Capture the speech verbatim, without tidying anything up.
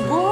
was born.